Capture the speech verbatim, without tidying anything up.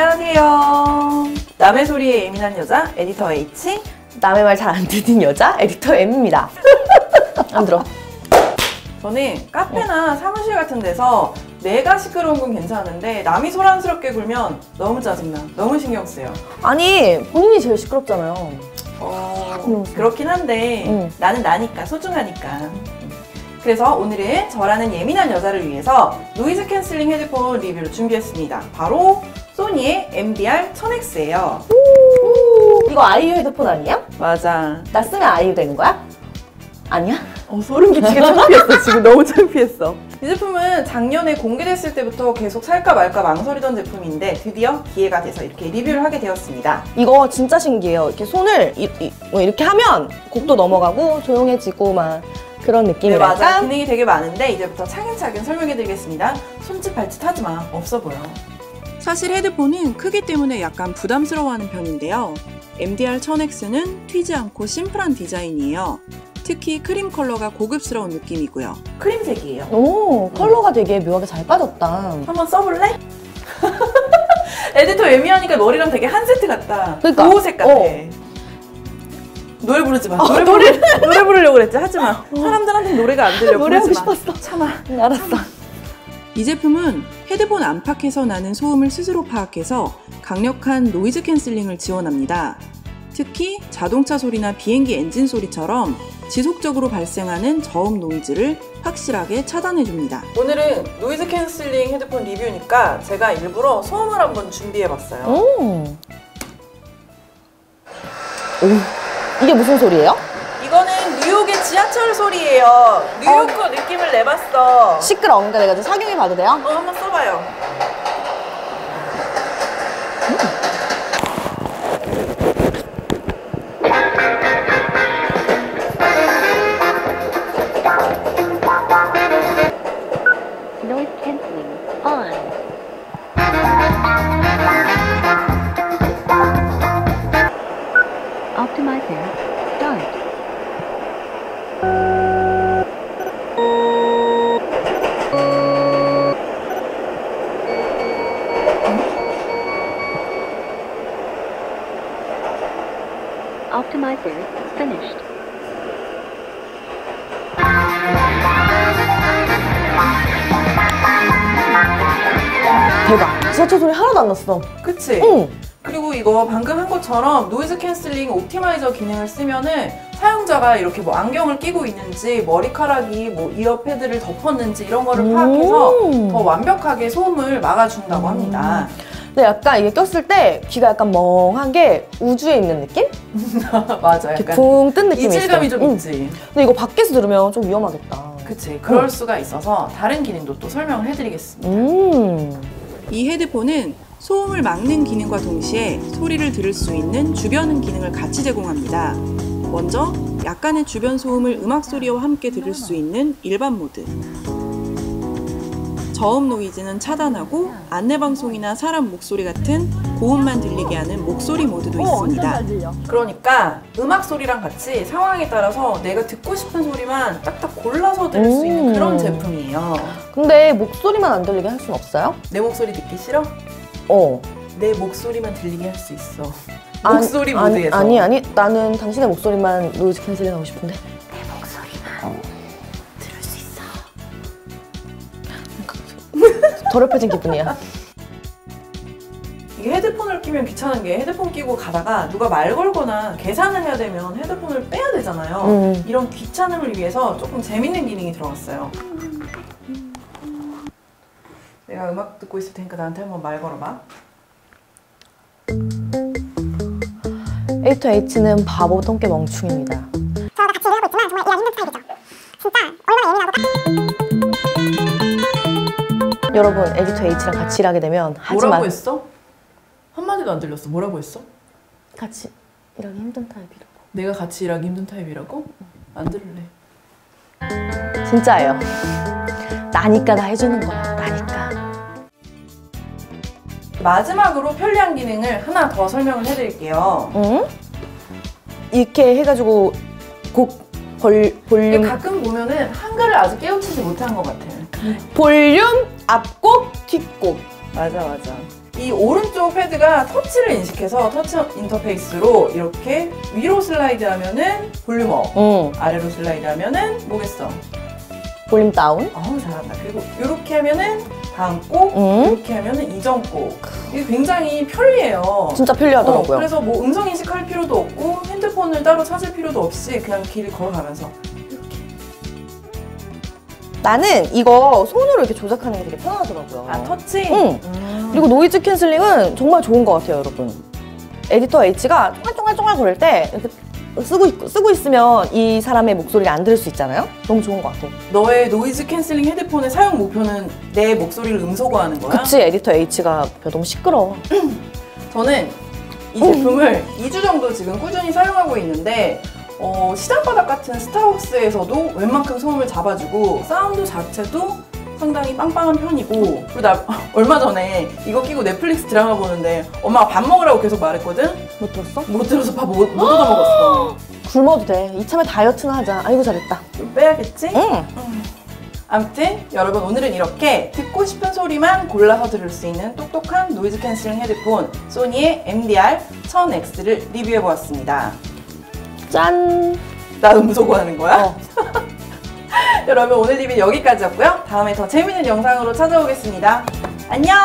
안녕하세요. 남의 소리에 예민한 여자 에디터H, 남의 말 잘 안 듣는 여자 에디터M입니다. 안 들어. 저는 카페나 사무실 같은 데서 내가 시끄러운 건 괜찮은데 남이 소란스럽게 굴면 너무 짜증나. 너무 신경 쓰여. 아니, 본인이 제일 시끄럽잖아요. 어... 음. 그렇긴 한데 음. 나는 나니까, 소중하니까. 그래서 오늘은 저라는 예민한 여자를 위해서 노이즈 캔슬링 헤드폰 리뷰를 준비했습니다. 바로 소니의 엠비알 천 엑스예요. 이거 아이유 헤드폰 아니야? 맞아. 나 쓰면 아이유 되는 거야? 아니야? 어, 소름 끼치게 창피했어. 지금 너무 창피했어. 이 제품은 작년에 공개됐을 때부터 계속 살까 말까 망설이던 제품인데 드디어 기회가 돼서 이렇게 리뷰를 하게 되었습니다. 이거 진짜 신기해요. 이렇게 손을 이, 이, 이렇게 하면 곡도 넘어가고 조용해지고 막 그런 느낌이랄까? 네, 맞아. 기능이 되게 많은데 이제부터 차근차근 설명해드리겠습니다. 손짓 발짓 하지마. 없어 보여. 사실 헤드폰은 크기 때문에 약간 부담스러워하는 편인데요, 엠디알 천 엑스는 튀지 않고 심플한 디자인이에요. 특히 크림 컬러가 고급스러운 느낌이고요. 크림색이에요. 오, 컬러가 음. 되게 묘하게 잘 빠졌다. 한번 써볼래? 에디터 예민하니까 머리랑 되게 한 세트 같다. 그러니까. 보호색 같아. 어. 노래 부르지 마. 어, 노래, 노래, 부르, 노래 부르려고 그랬지? 하지 마. 어. 사람들한테 노래가 안 들려. 노래 하고 싶었어. 참아. 응, 알았어. 참아. 이 제품은 헤드폰 안팎에서 나는 소음을 스스로 파악해서 강력한 노이즈 캔슬링을 지원합니다. 특히 자동차 소리나 비행기 엔진 소리처럼 지속적으로 발생하는 저음 노이즈를 확실하게 차단해줍니다. 오늘은 노이즈 캔슬링 헤드폰 리뷰니까 제가 일부러 소음을 한번 준비해봤어요. 오. 오. 이게 무슨 소리예요? 이거는 뉴욕의 지하철 소리예요. 뉴욕 거 어. 느낌을 내봤어. 시끄러운 거 그러니까 내가 착용해봐도 돼요? 어, 한번 써봐요. 음. Optimizer finished. 대박! 지하철 소리 하나도 안 났어. 그치? 응. 그리고 이거 방금 한 것처럼 노이즈 캔슬링 옵티마이저 기능을 쓰면은 사용자가 이렇게 뭐 안경을 끼고 있는지 머리카락이 뭐 이어패드를 덮었는지 이런 거를 파악해서 더 완벽하게 소음을 막아준다고 음. 합니다. 근데 약간 이게 꼈을 때 귀가 약간 멍한 게 우주에 있는 느낌? 맞아. 약간 붕 뜬 느낌이 있어. 이질감이 좀 응. 있지. 근데 이거 밖에서 들으면 좀 위험하겠다. 그치. 그럴 응. 수가 있어서 다른 기능도 또 설명을 해드리겠습니다. 음. 이 헤드폰은 소음을 막는 기능과 동시에 소리를 들을 수 있는 주변음 기능을 같이 제공합니다. 먼저 약간의 주변 소음을 음악 소리와 함께 들을 수 있는 일반 모드. 저음 노이즈는 차단하고 안내방송이나 사람 목소리 같은 고음만 들리게 하는 목소리 모드도 있습니다. 그러니까 음악 소리랑 같이 상황에 따라서 내가 듣고 싶은 소리만 딱딱 골라서 들을 수 있는 그런 제품이에요. 근데 목소리만 안 들리게 할 순 없어요? 내 목소리 듣기 싫어? 어. 내 목소리만 들리게 할 수 있어. 목소리 아니, 모드에서. 아니, 아니, 아니. 나는 당신의 목소리만 노이즈 캔슬링하고 싶은데. 내 목소리만. 어. 더럽혀진 기분이야. 이게 헤드폰을 끼면 귀찮은 게 헤드폰 끼고 가다가 누가 말 걸거나 계산을 해야 되면 헤드폰을 빼야 되잖아요. 음. 이런 귀찮음을 위해서 조금 재밌는 기능이 들어갔어요. 내가 음악 듣고 있을 테니까 나한테 한번 말 걸어봐. 에디터H는 바보 똥개 멍충입니다. 저랑 같이 일하고 있지만 정말 일하기 힘든 스타일이죠. 진짜 얼마나 예민하고 딱... 여러분, 에디터H랑 같이 일하게 되면 하지만 뭐라고 했어? 한마디도 안 들렸어. 뭐라고 했어? 같이 일하기 힘든 타입이라고. 내가 같이 일하기 힘든 타입이라고? 안 들을래. 진짜예요. 나니까 다 해주는 거야. 나니까. 마지막으로 편리한 기능을 하나 더 설명을 해드릴게요. 응? 이렇게 해가지고 곡 볼, 볼륨 가끔 보면은 한글을 아직 깨우치지 못한 것 같아요. 볼륨, 앞곡, 뒷곡. 맞아, 맞아. 이 오른쪽 패드가 터치를 인식해서 터치 인터페이스로 이렇게 위로 슬라이드하면은 볼륨업, 음. 아래로 슬라이드하면은 뭐겠어? 볼륨 다운? 어우 잘한다. 그리고 이렇게 하면은 담고, 음. 이렇게 하면은 이전고. 이게 굉장히 편리해요. 진짜 편리하더라고요. 어, 그래서 뭐 음성 인식할 필요도 없고 핸드폰을 따로 찾을 필요도 없이 그냥 길을 걸어가면서 이렇게. 나는 이거 손으로 이렇게 조작하는 게 되게 편하더라고요. 아 터치? 응. 음. 그리고 노이즈 캔슬링은 정말 좋은 것 같아요, 여러분. 에디터H가 쫑알쫑알쫑알 거릴 때 이렇게 쓰고, 있, 쓰고 있으면 이 사람의 목소리를 안 들을 수 있잖아요? 너무 좋은 것 같아. 너의 노이즈 캔슬링 헤드폰의 사용 목표는 내 목소리를 음소거하는 거야? 그치, 에디터H가 너무 시끄러워. 저는 이 제품을 이 주 정도 지금 꾸준히 사용하고 있는데 어, 시장바닥 같은 스타벅스에서도 웬만큼 소음을 잡아주고 사운드 자체도 상당히 빵빵한 편이고. 그리고 나 얼마 전에 이거 끼고 넷플릭스 드라마 보는데 엄마가 밥 먹으라고 계속 말했거든? 못 들었어? 못 들어서 밥 못 얻어먹었어. 굶어도 돼. 이참에 다이어트나 하자. 아이고 잘했다. 좀 빼야겠지? 응. 응. 아무튼 여러분 오늘은 이렇게 듣고 싶은 소리만 골라서 들을 수 있는 똑똑한 노이즈 캔슬링 헤드폰 소니의 엠디알 천엑스를 리뷰해보았습니다. 짠! 나 음소거하는 거야? 어. 여러분 오늘 리뷰는 여기까지였고요. 다음에 더 재밌는 영상으로 찾아오겠습니다. 안녕!